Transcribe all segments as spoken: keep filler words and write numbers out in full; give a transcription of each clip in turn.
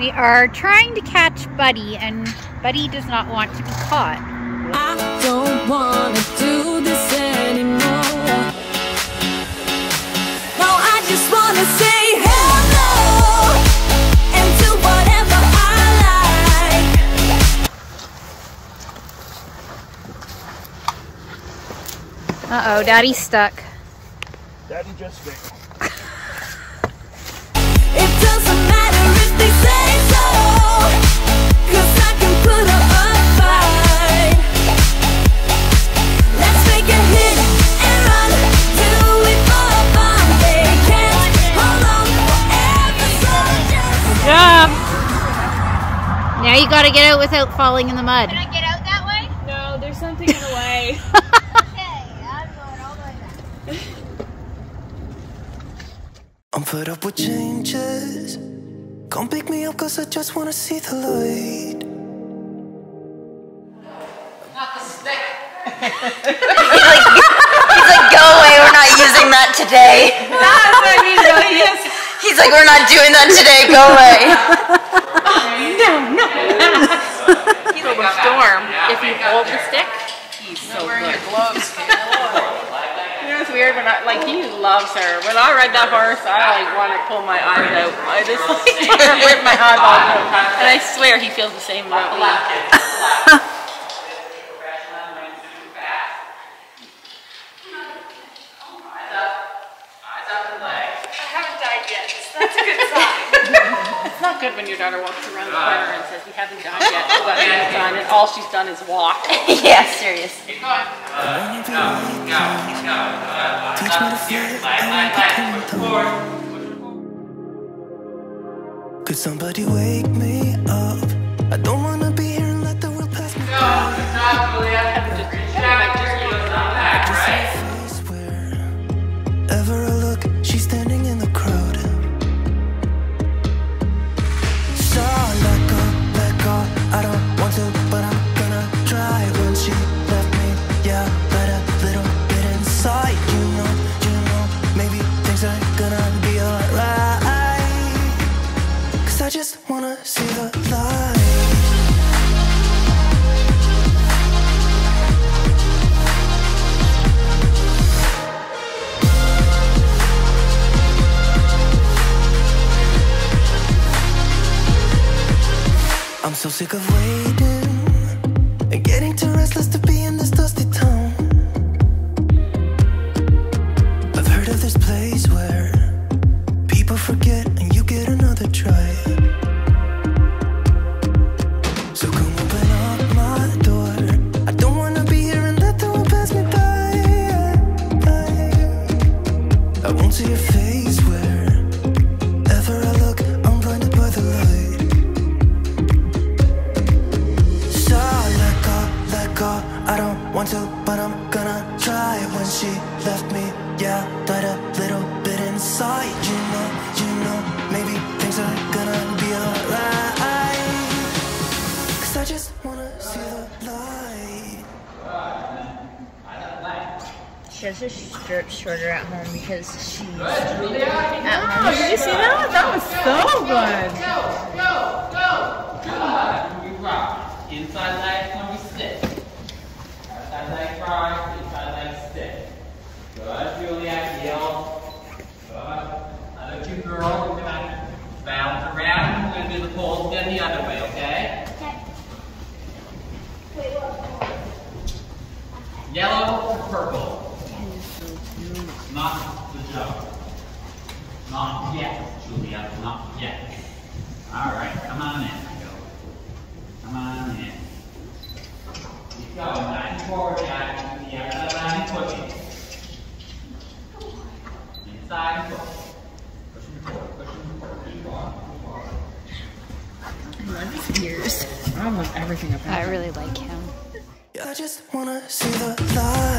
We are trying to catch Buddy, and Buddy does not want to be caught. I don't want to do this anymore. No, I just want to say hello and do whatever I like. Uh-oh, Daddy's stuck. Daddy just fixed. It doesn't matter if they say so, 'cause I can put up a fight. Let's make a hit and run, do it for fun. They can't hold on forever, so just good job. Now you gotta get out without falling in the mud. Can I get out that way? No, there's something in the way. Okay, I'm going all the way back. I'm fed up with changes. Come pick me up, 'cause I just wanna see the light. Not the stick. He's like, he's like, go away, we're not using that today. That's what I mean, really is. He's like, we're not doing that today, go away. Oh, no, no. He's like a storm. If you hold the stick, he's so good. Wearing your gloves. Weird when I, like, he loves her. When I read that verse, I like want to pull my eyes out. I just like want to rip my eyeballs out. And I swear he feels the same about me. I haven't died yet. That's a good sign. It's not good when your daughter walks around the corner and says, "We haven't died yet." But she's done, and all she's done is walk. Yeah, serious. Keep going. Uh, no, no, no. Could somebody wake me up? I don't want to be here and let the world pass me by. No, good job, Julia. I just wherever I look, she's standing in the crowd. So let go, let go. I don't want to, but I'm gonna try. When she left me, yeah, let a little bit inside. You know, you know, maybe things are gonna be alright. 'Cause I just wanna see the light. I'm so sick of waiting and getting too restless to be in this dusty town. I've heard of this place where people forget and you get another try. So come open up my door. I don't wanna be here and let the world pass me by. I won't see your face wherever I look. I'm blinded by the light. I don't want to, but I'm gonna try. When she left me, yeah, died a little bit inside. You know, you know, maybe things are gonna be alright. 'Cause I just wanna see the light. She has her skirt shorter at home because she's at home. Wow, did you see that? That was so good. Go, go, go, go. We rock. Inside life when we sit. Like rock, inside like stick. Good, Julia, heel. Good. Other two girls, we're gonna bounce around. We're gonna do the poles then the other way, okay? Okay. Yellow or purple? Not the joke. Not yet, Julia, not yet. Alright, come on in. Come on in. Go, nine forward, guys. The other nine pushing. Inside, push. Pushing forward, pushing forward, pushing forward, pushing forward. I love his ears. I love everything about him. I really like him. Yeah, I just wanna see the light.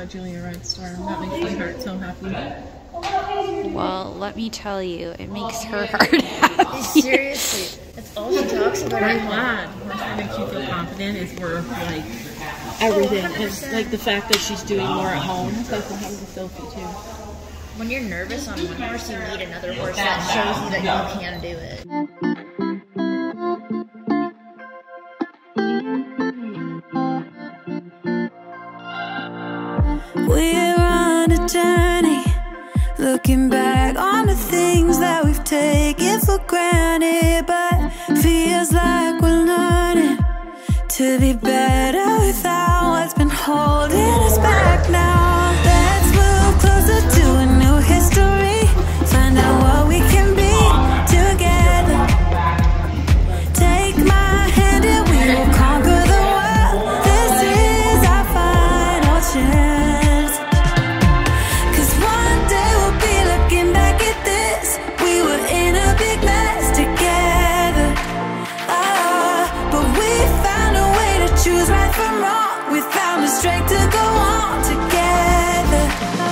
let Julia ride Storm. That makes my heart so happy. Well, let me tell you, it makes her heart happy. Seriously, that's all she talks about. I'm glad. What makes you feel confident is we're like everything. It's like the fact that she's doing more at home. It's like we're having a selfie too. When you're nervous on one horse, you need another horse that shows you that you can do it. We're on a journey, looking back on the things that we've taken for granted, but feels like we're learning to be better without what's been holding us back now. Let's move closer to a new history, find out what we can be together. Take my hand and we will conquer the world. This is our final chance, cause one day we'll be looking back at this. We were in a big mess together, oh, but we found a way to choose right from wrong. We found the strength to go on together, oh.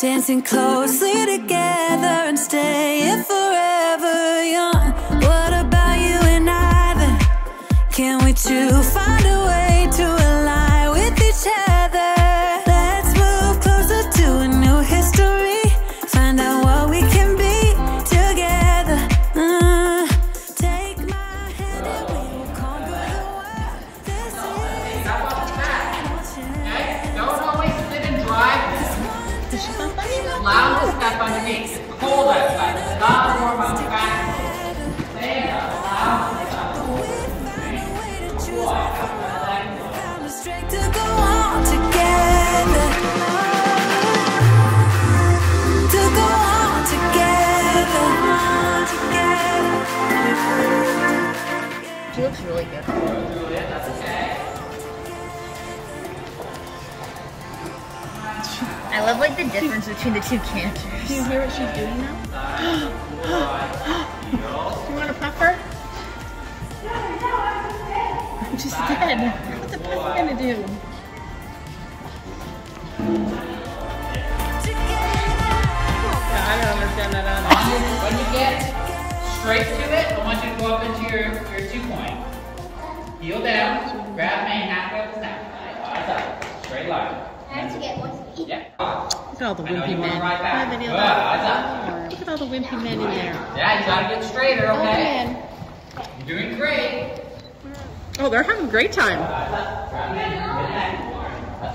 Dancing closely together and staying forever young. What about you and I then? Can we two find a way to align with each other? Let's move closer to a new history, find out what we can be together. Mm. Take my hand and we will conquer the world. This is don't always sit and drive. Allow to step underneath. It's cold outside. It's not warm on the back. There, allow to step underneath. Cool outside. To go on together. To go on together. She looks really good. That's okay. I love like the difference between the two canters. Do you hear what she's doing now? Do you want a puffer? I just did. What's the puffer gonna do? Yeah, I don't understand that at all. When you get straight to it, I want you to go up into your, your two point. Heel down, grab me halfway up the snap. Eyes up, straight line. I have to get one. Yeah. Look at all the wimpy men. Hi, video. Uh, Look at all the wimpy men in there. Yeah, you gotta get straighter, okay? Oh, you're doing great. Oh, they're having a great time. That's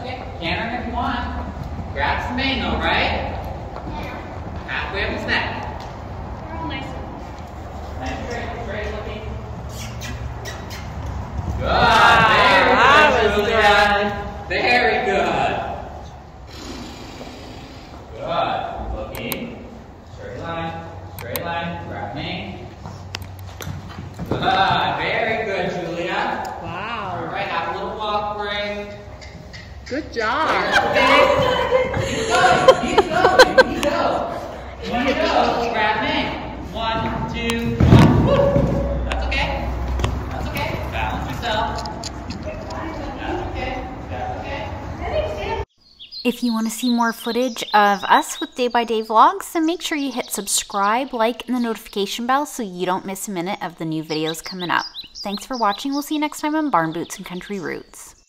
okay. Canter if you want. Grab some mango, right? Yeah. Halfway up the snack. They're all nice. Nice, straight, straight looking. Good. Ah, there we go. That was good. Very good. Good. Looking. Straight line. Straight line. Grab me. Good. Very good, Julia. Wow. All right. Have a little walk break. Good job. Keep going. Keep going. Keep going. One to go. Grab me. One, two, one. Woo. That's okay. That's okay. Balance yourself. If you want to see more footage of us with Day by Day Vlogs, then make sure you hit subscribe, like, and the notification bell so you don't miss a minute of the new videos coming up. Thanks for watching. We'll see you next time on Barn Boots and Country Roots.